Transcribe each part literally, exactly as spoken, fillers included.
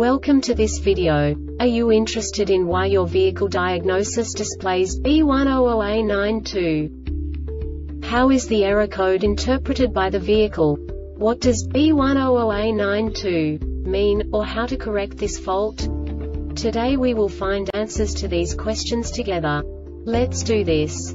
Welcome to this video. Are you interested in why your vehicle diagnosis displays B one zero zero A nine two? How is the error code interpreted by the vehicle? What does B one zero zero A nine two mean, or how to correct this fault? Today we will find answers to these questions together. Let's do this.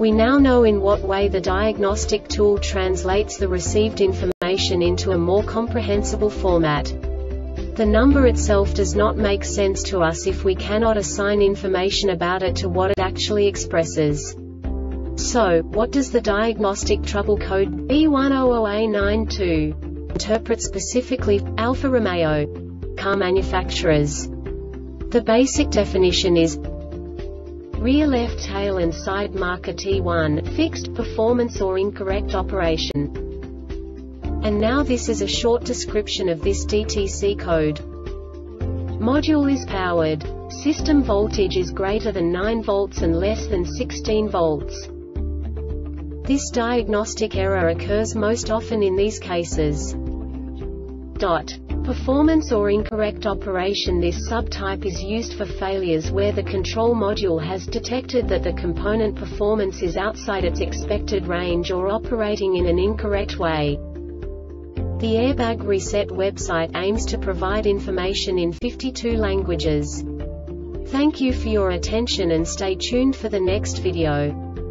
We now know in what way the diagnostic tool translates the received information into a more comprehensible format. The number itself does not make sense to us if we cannot assign information about it to what it actually expresses. So, what does the diagnostic trouble code B one zero zero A nine two interpret specifically for Alfa Romeo car manufacturers? The basic definition is rear left tail and side marker T one, fixed, performance or incorrect operation. And now this is a short description of this D T C code. Module is powered. System voltage is greater than nine volts and less than sixteen volts. This diagnostic error occurs most often in these cases. Dot. Performance or incorrect operation. This subtype is used for failures where the control module has detected that the component performance is outside its expected range or operating in an incorrect way. The Airbag Reset website aims to provide information in fifty-two languages. Thank you for your attention and stay tuned for the next video.